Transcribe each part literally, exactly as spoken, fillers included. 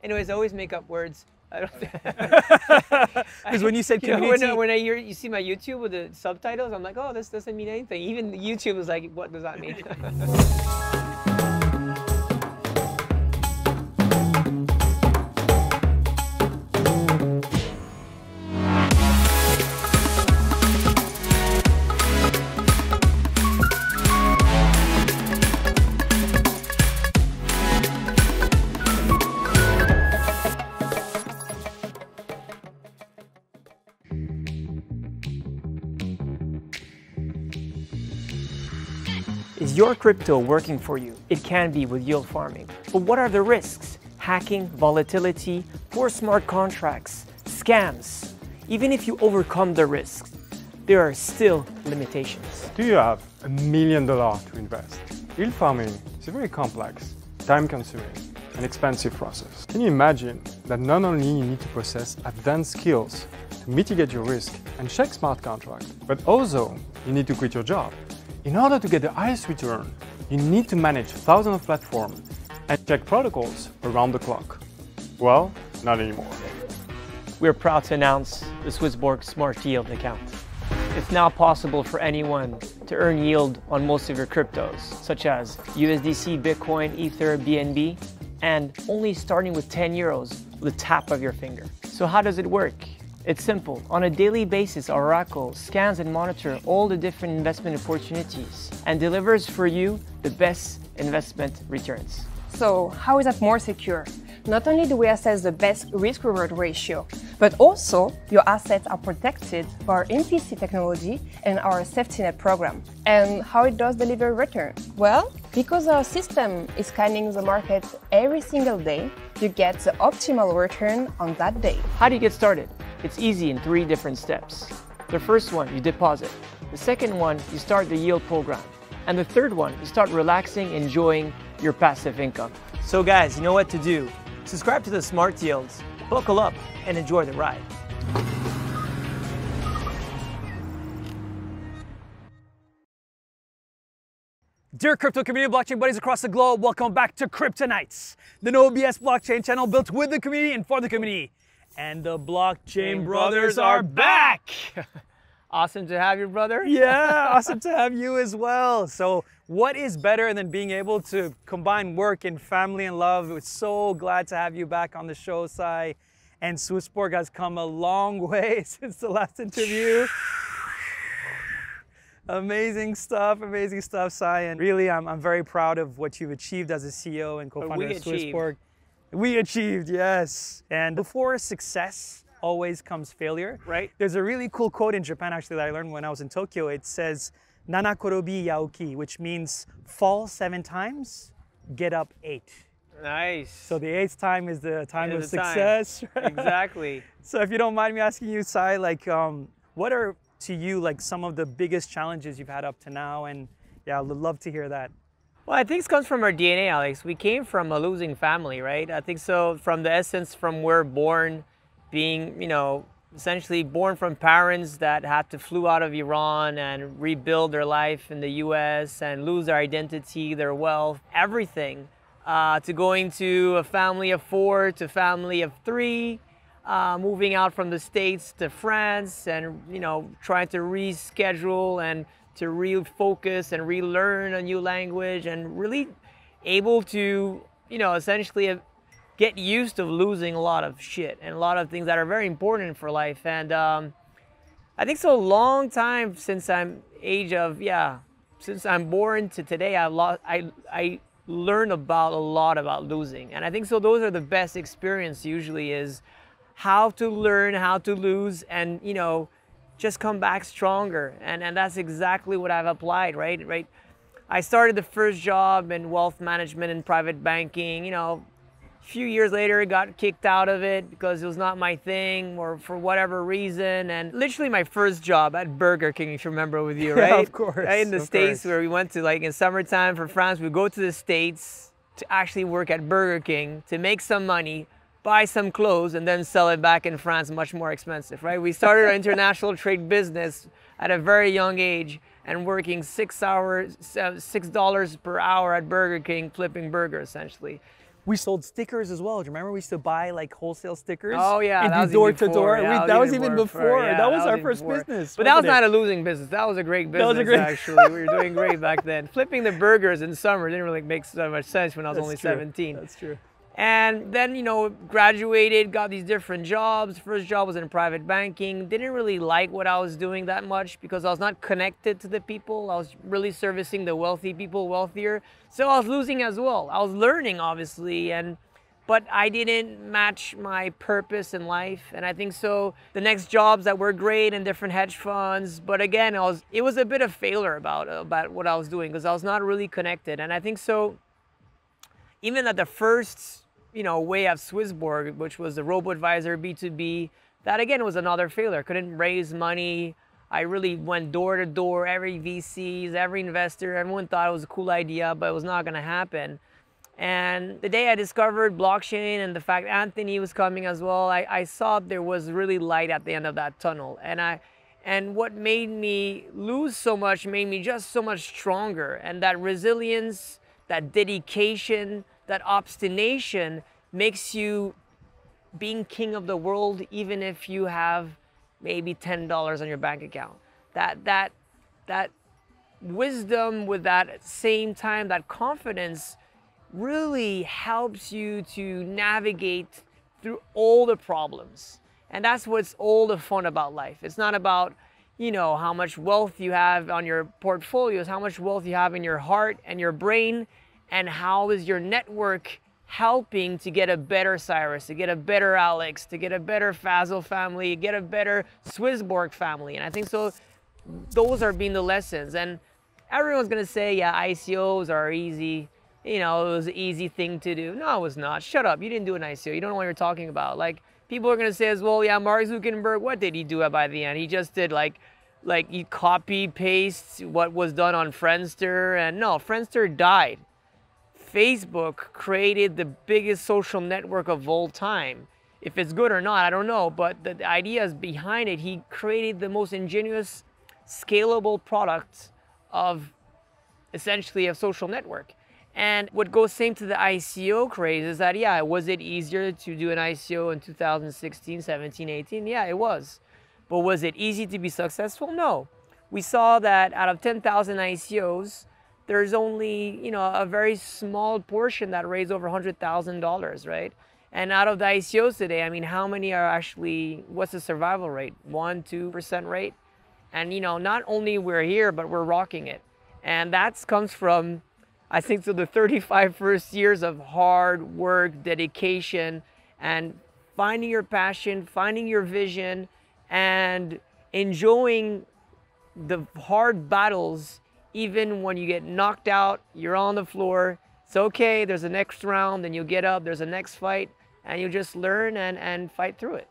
Anyways, I always make up words. I don't. Because when you said community, you know, when, I, when I hear, you see my YouTube with the subtitles, I'm like, oh, this doesn't mean anything. Even YouTube was like, what does that mean? Is your crypto working for you? It can be with yield farming. But what are the risks? Hacking, volatility, poor smart contracts, scams. Even if you overcome the risks, there are still limitations. Do you have a million dollars to invest? Yield farming is a very complex, time-consuming, and expensive process. Can you imagine that not only you need to possess advanced skills to mitigate your risk and check smart contracts, but also you need to quit your job? In order to get the highest return, you need to manage thousands of platforms and check protocols around the clock. Well, not anymore. We're proud to announce the SwissBorg Smart Yield account. It's now possible for anyone to earn yield on most of your cryptos, such as U S D C, Bitcoin, Ether, B N B, and only starting with ten euros with the tap of your finger. So how does it work? It's simple. On a daily basis, Oracle scans and monitors all the different investment opportunities and delivers for you the best investment returns. So how is that more secure? Not only do we assess the best risk-reward ratio, but also your assets are protected by our M P C technology and our safety net program. And how it does deliver return? Well, because our system is scanning the market every single day, you get the optimal return on that day. How do you get started? It's easy in three different steps. The first one, you deposit. The second one, you start the yield program. And the third one, you start relaxing, enjoying your passive income. So guys, you know what to do. Subscribe to the Smart Yields, buckle up, and enjoy the ride. Dear crypto community, blockchain buddies across the globe, welcome back to Cryptonites, the no B S blockchain channel built with the community and for the community. And the Blockchain Brothers are back! Awesome to have you, brother. Yeah, awesome to have you as well. So what is better than being able to combine work and family and love? We're so glad to have you back on the show, Sai. And SwissBorg has come a long way since the last interview. Amazing stuff, amazing stuff, Sai. And really, I'm, I'm very proud of what you've achieved as a C E O and co-founder of SwissBorg. We achieved, yes. And before success always comes failure, right? There's a really cool quote in Japan, actually, that I learned when I was in Tokyo. It says, nanakorobi yaoki, which means fall seven times, get up eight. Nice. So the eighth time is the time of success. Exactly. So if you don't mind me asking you, Sai, like, um, what are, to you, like, some of the biggest challenges you've had up to now? And yeah, I'd love to hear that. Well, I think it comes from our D N A, Alex. We came from a losing family, right? I think so, from the essence, from where born, being, you know, essentially born from parents that had to flew out of Iran and rebuild their life in the U S and lose their identity, their wealth, everything, uh, to going to a family of four, to family of three, uh, moving out from the States to France and, you know, trying to reschedule and to refocus and relearn a new language and really able to, you know, essentially get used to losing a lot of shit and a lot of things that are very important for life. And um, I think so a long time since I'm age of, yeah, since I'm born to today, I, lost, I, I learned about a lot about losing. And I think so those are the best experience usually is how to learn, how to lose and, you know, just come back stronger. And, and that's exactly what I've applied, right? right? I started the first job in wealth management and private banking. You know, a few years later, I got kicked out of it because it was not my thing or for whatever reason. And literally my first job at Burger King, if you remember with you, right? Yeah, of course. Right in the States where we went to, like in summertime for France, we go to the States to actually work at Burger King to make some money, buy some clothes and then sell it back in France, much more expensive, right? We started our international trade business at a very young age and working six hours, six dollars per hour at Burger King, flipping burgers essentially. We sold stickers as well. Do you remember we used to buy like wholesale stickers? Oh yeah, and that do was door to door. Yeah, we, that was even before. For, yeah, that was that our was first before. business. But that was it? not a losing business. That was a great business. That was a great actually. We were doing great back then. Flipping the burgers in summer didn't really make so much sense when I was That's only true. seventeen. That's true. And then, you know, graduated, got these different jobs. First job was in private banking. Didn't really like what I was doing that much because I was not connected to the people. I was really servicing the wealthy people, wealthier. So I was losing as well. I was learning, obviously, and but I didn't match my purpose in life. And I think so the next jobs that were great in different hedge funds. But again, I was, it was a bit of failure about, about what I was doing because I was not really connected. And I think so even at the first... you know, way of SwissBorg, which was the robo-advisor, B two B, that again was another failure. Couldn't raise money. I really went door to door, every V Cs, every investor. Everyone thought it was a cool idea, but it was not going to happen. And the day I discovered blockchain and the fact Anthony was coming as well, I, I saw there was really light at the end of that tunnel. And I, and what made me lose so much made me just so much stronger. And that resilience, that dedication, that obstination makes you being king of the world, even if you have maybe ten dollars on your bank account. That, that, that wisdom with that same time, that confidence really helps you to navigate through all the problems. And that's what's all the fun about life. It's not about, you know, how much wealth you have on your portfolios, how much wealth you have in your heart and your brain, and how is your network helping to get a better Cyrus, to get a better Alex, to get a better Fazel family, get a better SwissBorg family. And I think so those are being the lessons. And everyone's gonna say, yeah, I C Os are easy. You know, it was an easy thing to do. No, it was not. Shut up, you didn't do an I C O. You don't know what you're talking about. Like, people are gonna say as well, yeah, Mark Zuckerberg, what did he do by the end? He just did like, like he copy pastes what was done on Friendster. And no, Friendster died. Facebook created the biggest social network of all time. If it's good or not, I don't know, but the ideas behind it, he created the most ingenious, scalable product of essentially a social network. And what goes same to the I C O craze is that, yeah, was it easier to do an I C O in two thousand sixteen, seventeen, eighteen? Yeah, it was. But was it easy to be successful? No. We saw that out of ten thousand I C Os, there's only, you know, a very small portion that raised over one hundred thousand dollars, right? And out of the I C Os today, I mean, how many are actually, what's the survival rate? one, two percent rate? And, you know, not only we're here, but we're rocking it. And that comes from, I think, so the thirty-five first years of hard work, dedication, and finding your passion, finding your vision, and enjoying the hard battles. Even when you get knocked out, you're on the floor, it's okay, there's a next round, and you'll get up, there's a next fight, and you just learn and, and fight through it.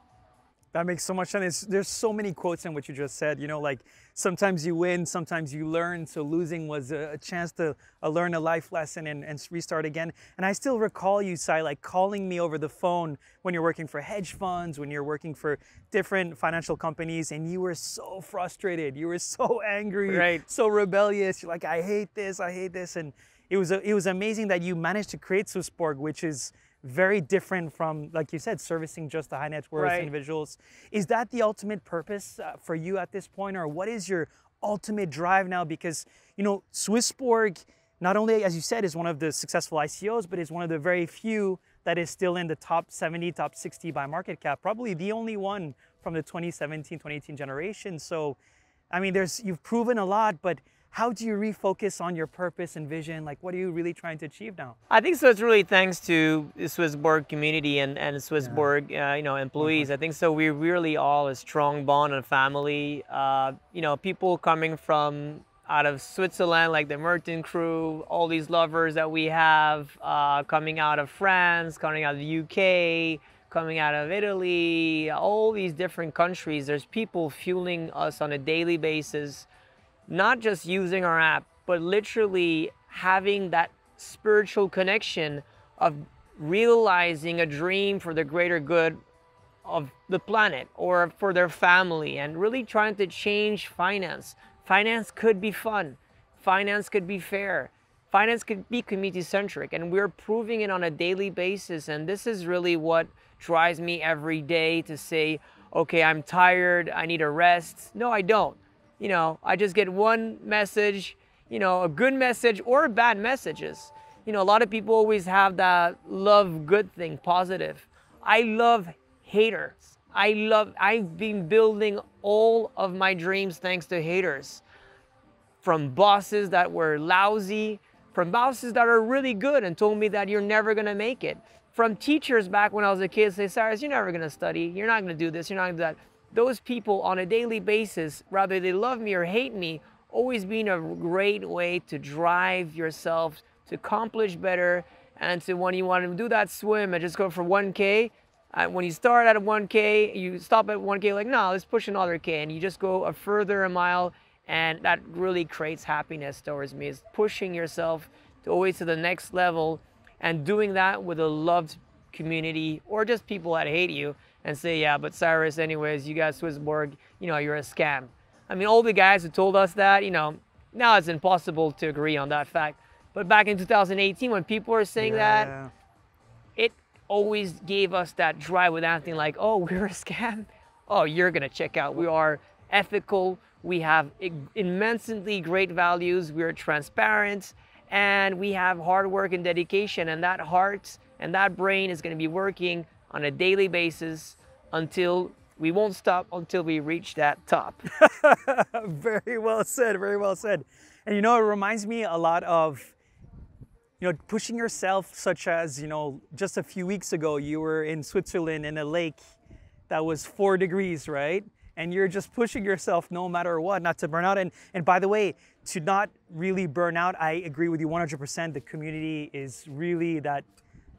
That makes so much sense. There's so many quotes in what you just said, you know, like sometimes you win, sometimes you learn, so losing was a, a chance to uh, learn a life lesson and, and restart again. And I still recall you, Sai, like calling me over the phone when you're working for hedge funds, when you're working for different financial companies, and you were so frustrated, you were so angry, right. so rebellious, you're like, I hate this, I hate this. And it was, it was amazing that you managed to create SwissBorg, which is very different from, like you said, servicing just the high net worth right. individuals. Is that the ultimate purpose uh, for you at this point, or what is your ultimate drive now? Because, you know, SwissBorg, not only, as you said, is one of the successful I C Os, but is one of the very few that is still in the top seventy, top sixty by market cap, probably the only one from the twenty seventeen, twenty eighteen generation. So, I mean, there's, you've proven a lot, but how do you refocus on your purpose and vision? Like, what are you really trying to achieve now? I think so it's really thanks to the SwissBorg community and, and SwissBorg, yeah. uh, you know, employees. Mm-hmm. I think so we really all a strong bond and family. Uh, you know, people coming from out of Switzerland, like the Merton crew, all these lovers that we have, uh, coming out of France, coming out of the U K, coming out of Italy, all these different countries. There's people fueling us on a daily basis. Not just using our app, but literally having that spiritual connection of realizing a dream for the greater good of the planet or for their family, and really trying to change finance. Finance could be fun. Finance could be fair. finance could be community-centric, and we're proving it on a daily basis. And this is really what drives me every day to say, okay, I'm tired, I need a rest. No, I don't. You know, I just get one message, you know, a good message or bad messages. You know, a lot of people always have that love good thing, positive. I love haters. I love, I've been building all of my dreams thanks to haters. From bosses that were lousy, from bosses that are really good and told me that you're never gonna make it. From teachers back when I was a kid say, Cyrus, you're never gonna study, you're not gonna do this, you're not gonna do that. Those people on a daily basis, whether they love me or hate me, always being a great way to drive yourself to accomplish better. And to when you want to do that swim and just go for one K, and when you start at one K, you stop at one K like, no, let's push another K, and you just go a further a mile, and that really creates happiness towards me. It's pushing yourself to always to the next level and doing that with a loved community or just people that hate you and say, yeah, but Cyrus, anyways, you got SwissBorg, you know, you're a scam. I mean, all the guys who told us that, you know, now it's impossible to agree on that fact. But back in two thousand eighteen, when people were saying yeah. that, it always gave us that drive with Anthony, like, oh, we're a scam. Oh, you're gonna check out. We are ethical. We have immensely great values. We are transparent, and we have hard work and dedication. And that heart and that brain is gonna be working on a daily basis until we won't stop until we reach that top. Very well said, very well said. And you know, it reminds me a lot of, you know, pushing yourself, such as, you know, just a few weeks ago, you were in Switzerland in a lake that was four degrees, right? And you're just pushing yourself no matter what, not to burn out. And, and by the way, to not really burn out, I agree with you one hundred percent. The community is really that,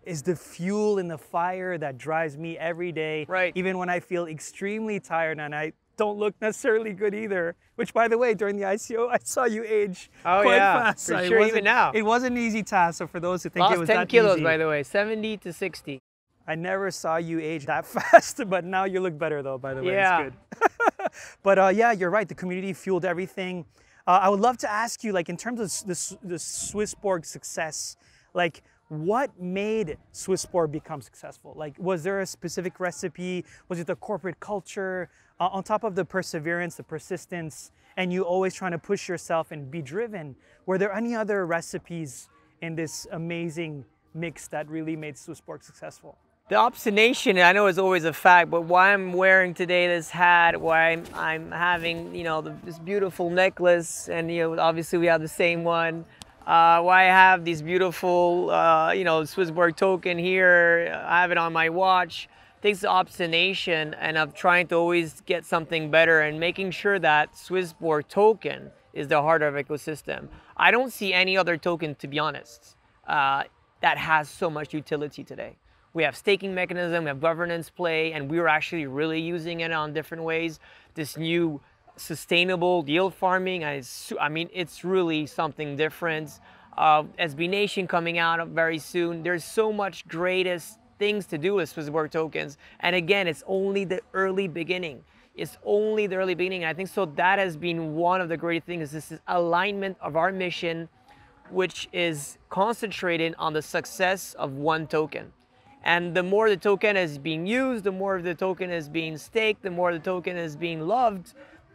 is the fuel and the fire that drives me every day. Right. Even when I feel extremely tired and I don't look necessarily good either. Which, by the way, during the I C O, I saw you age oh, quite yeah. fast. For sure, even now. It was an easy task, so for those who think Lost it was that easy. ten kilos, by the way, seventy to sixty. I never saw you age that fast, but now you look better though, by the way, yeah. It's good. But uh, yeah, you're right, the community fueled everything. Uh, I would love to ask you, like in terms of the, the SwissBorg success, like, what made SwissBorg become successful? Like, was there a specific recipe? Was it the corporate culture? Uh, on top of the perseverance, the persistence, and you always trying to push yourself and be driven, were there any other recipes in this amazing mix that really made SwissBorg successful? The obstination, I know, is always a fact, but why I'm wearing today this hat, why I'm, I'm having, you know, the, this beautiful necklace, and, you know, obviously we have the same one. Uh, why I have these beautiful, uh, you know, SwissBorg token here. I have it on my watch. It takes the obstination and of trying to always get something better and making sure that SwissBorg token is the heart of ecosystem. I don't see any other token, to be honest, uh, that has so much utility today. We have staking mechanism, we have governance play, and we're actually really using it on different ways. This new sustainable yield farming, I, I mean, it's really something different. Uh, S B Nation coming out very soon. There's so much greatest things to do with SwissBorg tokens. And again, it's only the early beginning. It's only the early beginning. And I think so that has been one of the great things, is this alignment of our mission, which is concentrated on the success of one token. And the more the token is being used, the more the token is being staked, the more the token is being loved,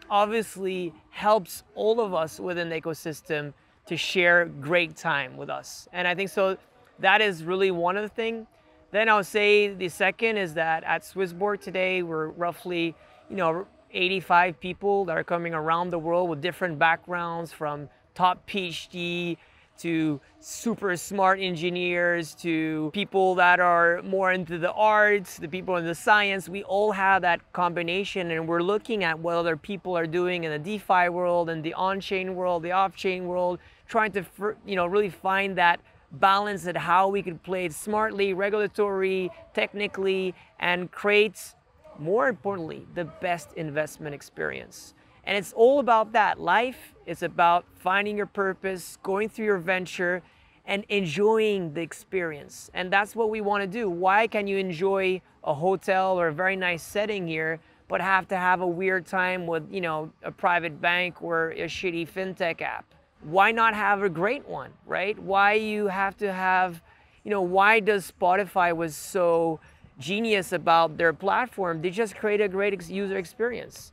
obviously helps all of us within the ecosystem to share great time with us. And I think so that is really one of the things. Then I'll say the second is that at SwissBorg today, we're roughly, you know, eighty-five people that are coming around the world with different backgrounds, from top P H D to super smart engineers, to people that are more into the arts, the people in the science. We all have that combination, and we're looking at what other people are doing in the DeFi world and the on-chain world, the off-chain world, trying to, you know, really find that balance at how we could play it smartly, regulatory, technically, and create, more importantly, the best investment experience. And it's all about that. Life is about finding your purpose, going through your venture, and enjoying the experience. And that's what we want to do. Why can you enjoy a hotel or a very nice setting here, but have to have a weird time with, you know, a private bank or a shitty fintech app? why not have a great one, right? Why you have to have, you know, why does Spotify was so genius about their platform? They just created a great ex user experience.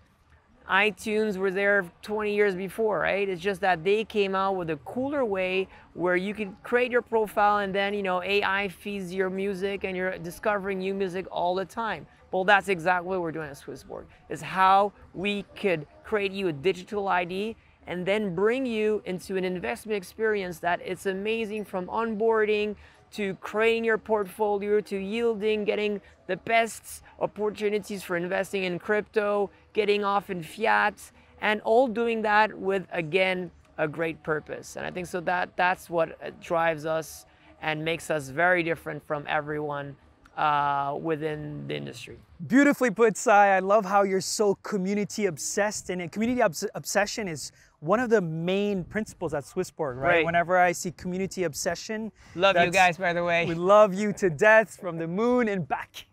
iTunes were there twenty years before, right? It's just that they came out with a cooler way where you can create your profile and then, you know, A I feeds your music and you're discovering new music all the time. Well, that's exactly what we're doing at SwissBorg, is how we could create you a digital I D and then bring you into an investment experience that it's amazing, from onboarding to creating your portfolio, to yielding, getting the best opportunities for investing in crypto, getting off in fiat, and all doing that with, again, a great purpose. And I think so that that's what drives us and makes us very different from everyone uh, within the industry. Beautifully put, Sai. I love how you're so community obsessed, and community obs obsession is one of the main principles at SwissBorg, right? right? Whenever I see community obsession. Love you guys, by the way. We love you to death, from the moon and back.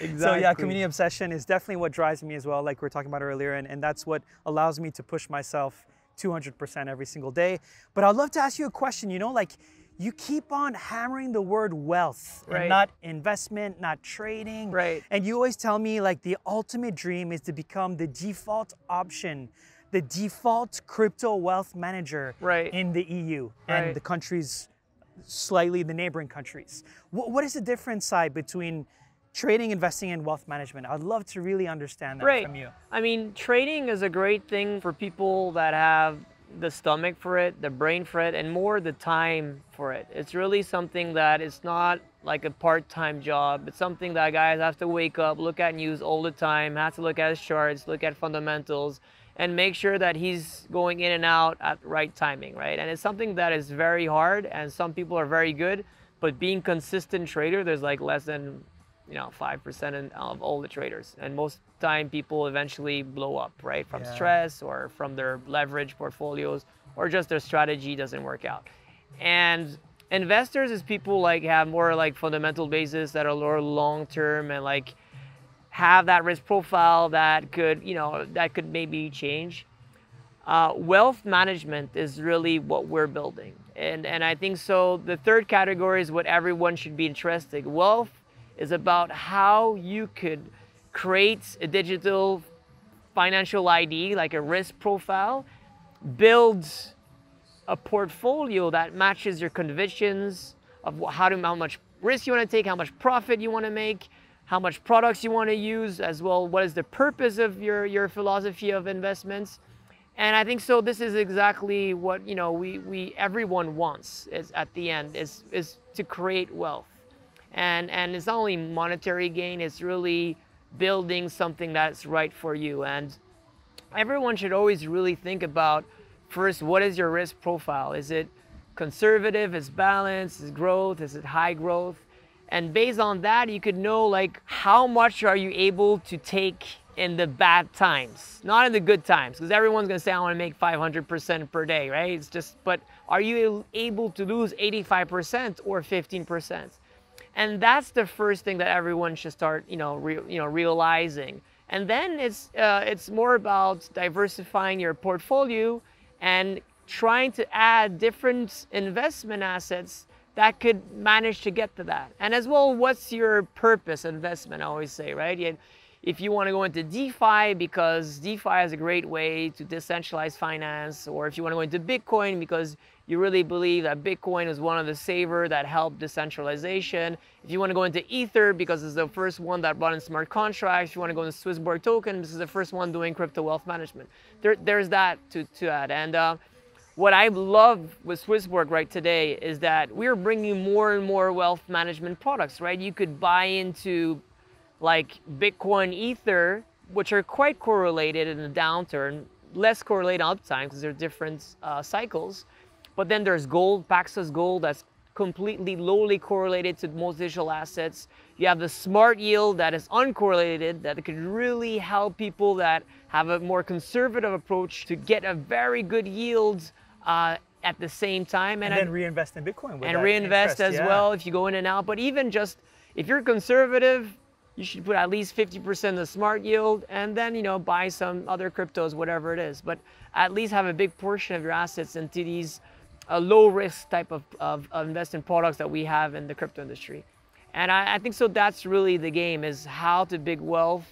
Exactly. So yeah, community obsession is definitely what drives me as well, like we were talking about earlier, and, and that's what allows me to push myself two hundred percent every single day. But I'd love to ask you a question, you know, like you keep on hammering the word wealth, right, and not investment, not trading. Right. And you always tell me like the ultimate dream is to become the default option, the default crypto wealth manager, right, in the E U and right, the countries, slightly the neighboring countries. What, what is the difference, Sai, between trading, investing, and wealth management? I'd love to really understand that right. from you. I mean, trading is a great thing for people that have the stomach for it, the brain for it, and more the time for it. It's really something that it's not like a part-time job. It's something that guys have to wake up, look at news all the time, have to look at his charts, look at fundamentals, and make sure that he's going in and out at right timing, right? And it's something that is very hard, and some people are very good, but being consistent trader, there's like less than, you know, five percent of all the traders. And most time people eventually blow up, right? From yeah. stress or from their leverage portfolios, or just their strategy doesn't work out. And investors is people like have more like fundamental basis that are more long-term and like, have that risk profile that could, you know, that could maybe change. Uh, wealth management is really what we're building. And, and I think so the third category is what everyone should be interested in. Wealth is about how you could create a digital financial I D, like a risk profile, build a portfolio that matches your convictions of how, to, how much risk you want to take, how much profit you want to make, how much products you want to use as well, what is the purpose of your, your philosophy of investments. And I think so this is exactly what, you know, we, we everyone wants is at the end is, is to create wealth. And, and it's not only monetary gain, it's really building something that's right for you. And everyone should always really think about first, what is your risk profile? Is it conservative, is it balanced, is it growth, is it high growth? And based on that, you could know like how much are you able to take in the bad times, not in the good times, because everyone's gonna say I want to make five hundred percent per day, right? It's just, but are you able to lose eighty-five percent or fifteen percent? And that's the first thing that everyone should start, you know, re, you know, realizing. And then it's uh, it's more about diversifying your portfolio and trying to add different investment assets that could manage to get to that. And as well, what's your purpose investment, I always say, right? If you want to go into DeFi because DeFi is a great way to decentralize finance, or if you want to go into Bitcoin because you really believe that Bitcoin is one of the savers that helped decentralization. If you want to go into Ether because it's the first one that brought in smart contracts. If you want to go into SwissBorg token, this is the first one doing crypto wealth management. There, there's that to, to add. And, uh, what I love with SwissBorg right today is that we're bringing more and more wealth management products, right? You could buy into like Bitcoin, Ether, which are quite correlated in a downturn, less correlated on uptime because they're different uh, cycles. But then there's gold, Paxos Gold, that's completely lowly correlated to most digital assets. You have the smart yield that is uncorrelated, that could really help people that have a more conservative approach to get a very good yield Uh, at the same time, and, and then I, reinvest in Bitcoin with and reinvest interest, as yeah. well if you go in and out. But even just if you're conservative, you should put at least fifty percent of the smart yield, and then, you know, buy some other cryptos, whatever it is. But at least have a big portion of your assets into these uh, low risk type of, of, of investment products that we have in the crypto industry. And I, I think so that's really the game, is how to big wealth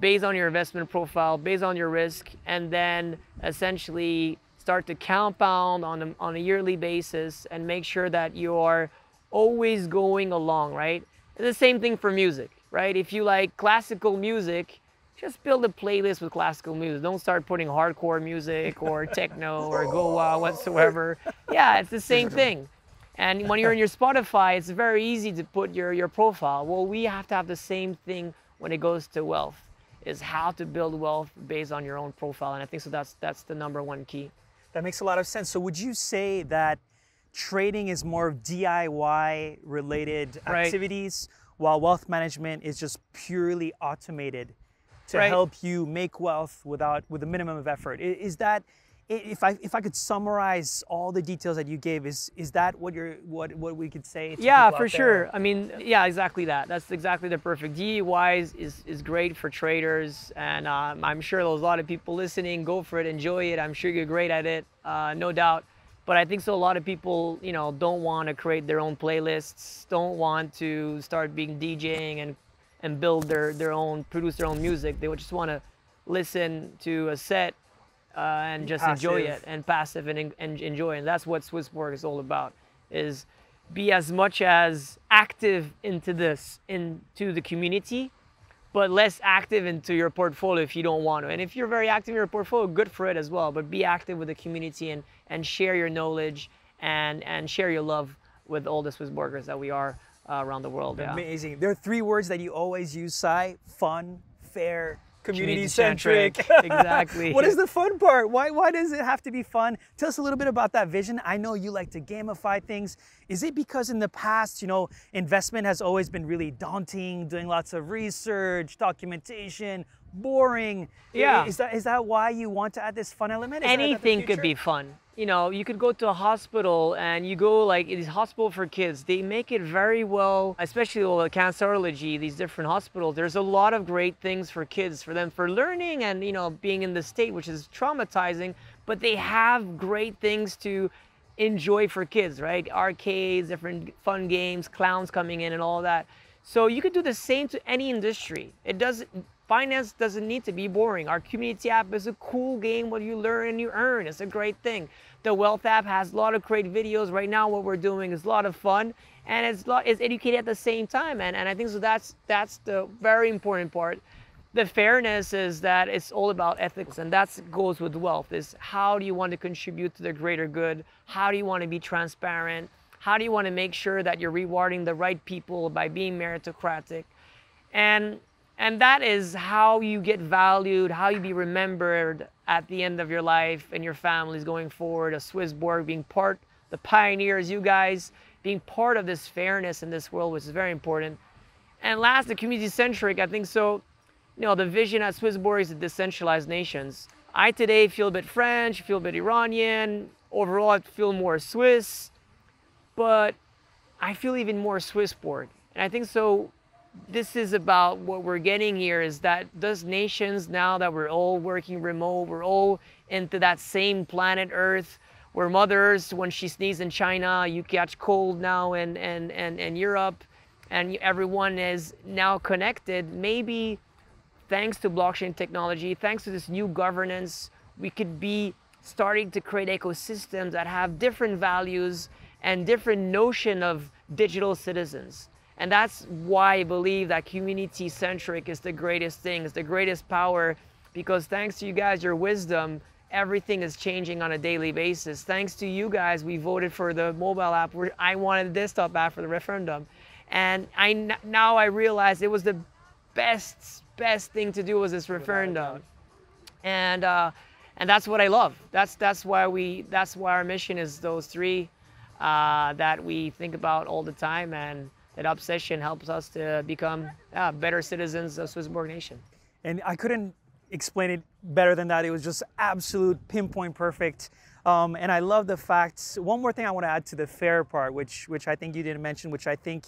based on your investment profile, based on your risk, and then essentially start to compound on a, on a yearly basis and make sure that you're always going along, right? It's the same thing for music, right? If you like classical music, just build a playlist with classical music. Don't start putting hardcore music or techno or goa whatsoever. Yeah, it's the same thing. And when you're in your Spotify, it's very easy to put your, your profile. Well, we have to have the same thing when it goes to wealth, is how to build wealth based on your own profile. And I think so that's, that's the number one key. That makes a lot of sense. So would you say that trading is more D I Y related activities, right, while wealth management is just purely automated to right. help you make wealth without with a minimum of effort? Is that, If I if I could summarize all the details that you gave, is is that what you're what what we could say? To yeah, for sure. I mean, yeah, exactly that. That's exactly the perfect. D I Y is is great for traders, and um, I'm sure there's a lot of people listening. Go for it, enjoy it. I'm sure you're great at it, uh, no doubt. But I think so. A lot of people, you know, don't want to create their own playlists, don't want to start being DJing and and build their their own produce their own music. They would just want to listen to a set. Uh, and just passive. enjoy it and passive and, and enjoy. And that's what SwissBorg is all about, is be as much as active into this, into the community, but less active into your portfolio if you don't want to. And if you're very active in your portfolio, good for it as well, but be active with the community and, and share your knowledge and, and share your love with all the SwissBorgers that we are uh, around the world. Amazing. Yeah. There are three words that you always use, Sai: fun, fair, community-centric. Community-centric. Exactly. What is the fun part? Why, why does it have to be fun? Tell us a little bit about that vision. I know you like to gamify things. Is it because in the past, you know, investment has always been really daunting, doing lots of research, documentation, boring? Yeah. Is that, is that why you want to add this fun element? Is Anything that, that could be fun. You know, you could go to a hospital and you go like, it is hospital for kids. They make it very well, especially with cancerology, these different hospitals. There's a lot of great things for kids, for them, for learning and, you know, being in the state, which is traumatizing, but they have great things to enjoy for kids, right? Arcades, different fun games, clowns coming in and all that. So you could do the same to any industry. It doesn't, finance doesn't need to be boring. Our community app is a cool game where you learn and you earn. It's a great thing. The wealth app has a lot of great videos. Right now what we're doing is a lot of fun and it's, it's educated at the same time. And, and I think so that's, that's the very important part. The fairness is that it's all about ethics, and that goes with wealth, is how do you want to contribute to the greater good? How do you want to be transparent? How do you want to make sure that you're rewarding the right people by being meritocratic? And, and that is how you get valued, how you be remembered at the end of your life and your families going forward. A SwissBorg being part, the pioneers, you guys, being part of this fairness in this world, which is very important. And last, the community-centric, I think so. You know, the vision at SwissBorg is the decentralized nations. I today feel a bit French, feel a bit Iranian. Overall, I feel more Swiss. But I feel even more SwissBorg. And I think so this is about what we're getting here, is that those nations, now that we're all working remote, we're all into that same planet Earth, where Mother Earth, when she sneezes in China, you catch cold now in, in, in, in Europe, and everyone is now connected. Maybe thanks to blockchain technology, thanks to this new governance, we could be starting to create ecosystems that have different values and different notion of digital citizens. And that's why I believe that community-centric is the greatest thing, is the greatest power, because thanks to you guys, your wisdom, everything is changing on a daily basis. Thanks to you guys, we voted for the mobile app. Where I wanted the desktop app for the referendum. And I, now I realize it was the best, best thing to do was this referendum. And, uh, and that's what I love. That's, that's, why we, that's why our mission is those three. Uh, that we think about all the time, and that obsession helps us to become uh, better citizens of SwissBorg Nation. And I couldn't explain it better than that. It was just absolute pinpoint perfect. Um, and I love the facts. One more thing I want to add to the fair part, which, which I think you didn't mention, which I think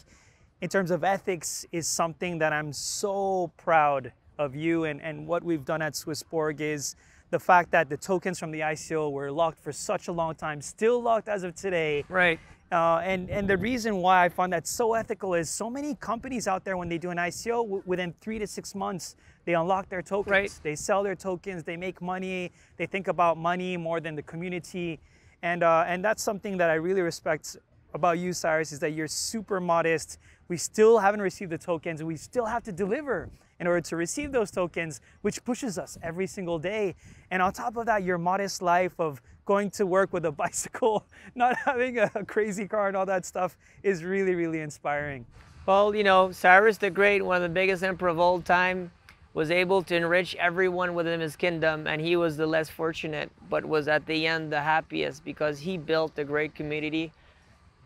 in terms of ethics is something that I'm so proud of you and, and what we've done at SwissBorg is the fact that the tokens from the I C O were locked for such a long time, still locked as of today. Right. Uh, and, and the reason why I find that so ethical is so many companies out there, when they do an I C O, w within three to six months, they unlock their tokens. Right. They sell their tokens, they make money, they think about money more than the community. And, uh, and that's something that I really respect about you, Cyrus, is that you're super modest. We still haven't received the tokens. We still have to deliver in order to receive those tokens, which pushes us every single day. And on top of that, your modest life of going to work with a bicycle, not having a crazy car and all that stuff is really, really inspiring. Well, you know, Cyrus the Great, one of the biggest emperor of all time, was able to enrich everyone within his kingdom, and he was the less fortunate, but was at the end the happiest because he built a great community.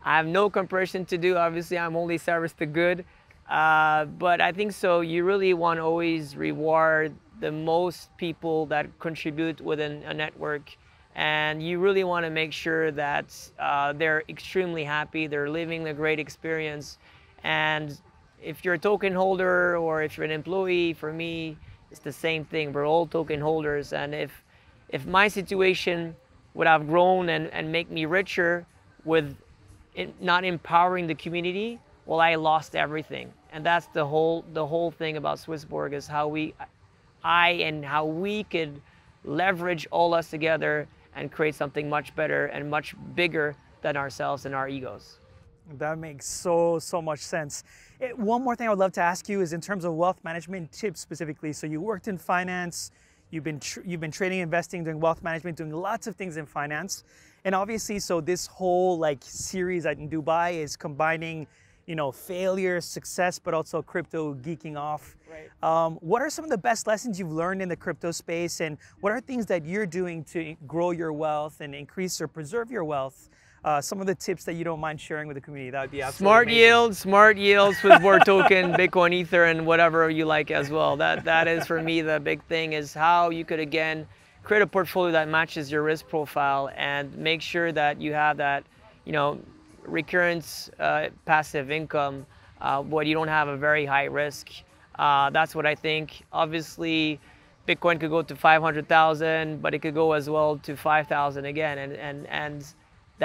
I have no comparison to do, obviously I'm only Cyrus the Good, uh, but I think so, you really want to always reward the most people that contribute within a network, and you really want to make sure that uh, they're extremely happy, they're living a great experience. And if you're a token holder or if you're an employee, for me it's the same thing, we're all token holders, and if, if my situation would have grown and, and make me richer with it not empowering the community, well, I lost everything. And that's the whole the whole thing about SwissBorg is how we, I and how we could leverage all us together and create something much better and much bigger than ourselves and our egos. That makes so, so much sense. It, one more thing I would love to ask you is in terms of wealth management tips specifically. So you worked in finance, you've been, tr you've been trading, investing, doing wealth management, doing lots of things in finance. And obviously, so this whole like series in Dubai is combining, you know, failure, success, but also crypto geeking off. Right. Um, what are some of the best lessons you've learned in the crypto space, and what are things that you're doing to grow your wealth and increase or preserve your wealth? Uh, some of the tips that you don't mind sharing with the community, that would be absolutely smart amazing. Yield, smart yield, SwissBorg token, Bitcoin, Ether, and whatever you like as well. That that is for me the big thing is how you could again create a portfolio that matches your risk profile and make sure that you have that, you know, recurrence uh, passive income, uh, where you don't have a very high risk. Uh, that's what I think. Obviously, Bitcoin could go to five hundred thousand, but it could go as well to five thousand again, and and and.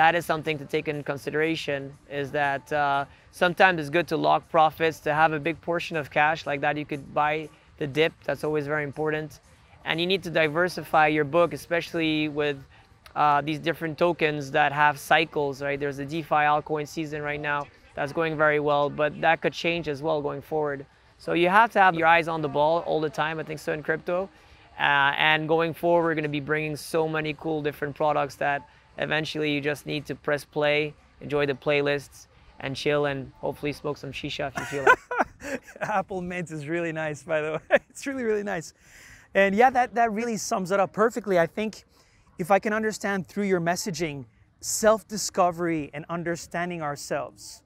That is something to take in consideration, is that uh, sometimes it's good to lock profits, to have a big portion of cash like that. You could buy the dip, that's always very important. And you need to diversify your book, especially with uh, these different tokens that have cycles, right? There's a DeFi altcoin season right now that's going very well, but that could change as well going forward. So you have to have your eyes on the ball all the time, I think so, in crypto. Uh, and going forward, we're gonna be bringing so many cool different products that eventually you just need to press play, enjoy the playlists, and chill, and hopefully smoke some shisha if you feel like. Apple Mint is really nice, by the way. It's really, really nice. And yeah, that, that really sums it up perfectly. I think if I can understand through your messaging, self-discovery and understanding ourselves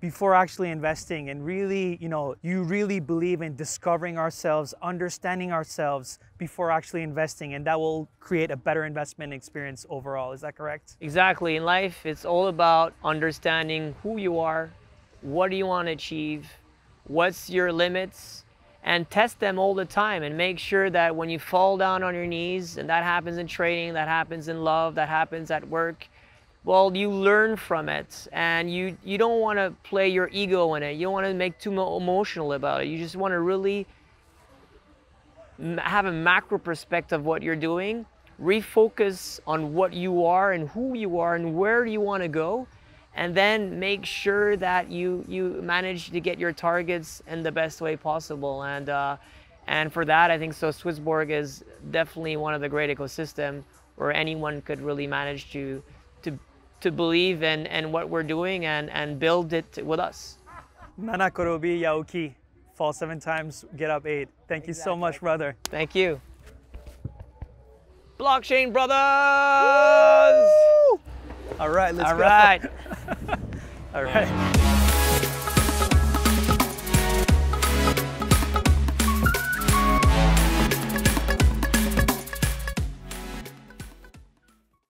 before actually investing, and really, you know, you really believe in discovering ourselves, understanding ourselves before actually investing, and that will create a better investment experience overall. Is that correct? Exactly. In life, it's all about understanding who you are, what do you want to achieve, what's your limits, and test them all the time, and make sure that when you fall down on your knees, and that happens in trading, that happens in love, that happens at work, well, you learn from it, and you, you don't want to play your ego in it. You don't want to make too emotional about it. You just want to really have a macro perspective of what you're doing, refocus on what you are and who you are and where you want to go, and then make sure that you, you manage to get your targets in the best way possible. And, uh, and for that, I think so, SwissBorg is definitely one of the great ecosystems where anyone could really manage to To, to believe in, in what we're doing and, and build it with us. Nanakorobi yaoki. Fall seven times, get up eight. Thank exactly. you so much, brother. Thank you. Blockchain Brothers! Woo! All right, let's All go. All right. All right.